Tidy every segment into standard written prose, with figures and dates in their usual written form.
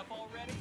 up already?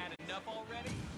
Had enough already?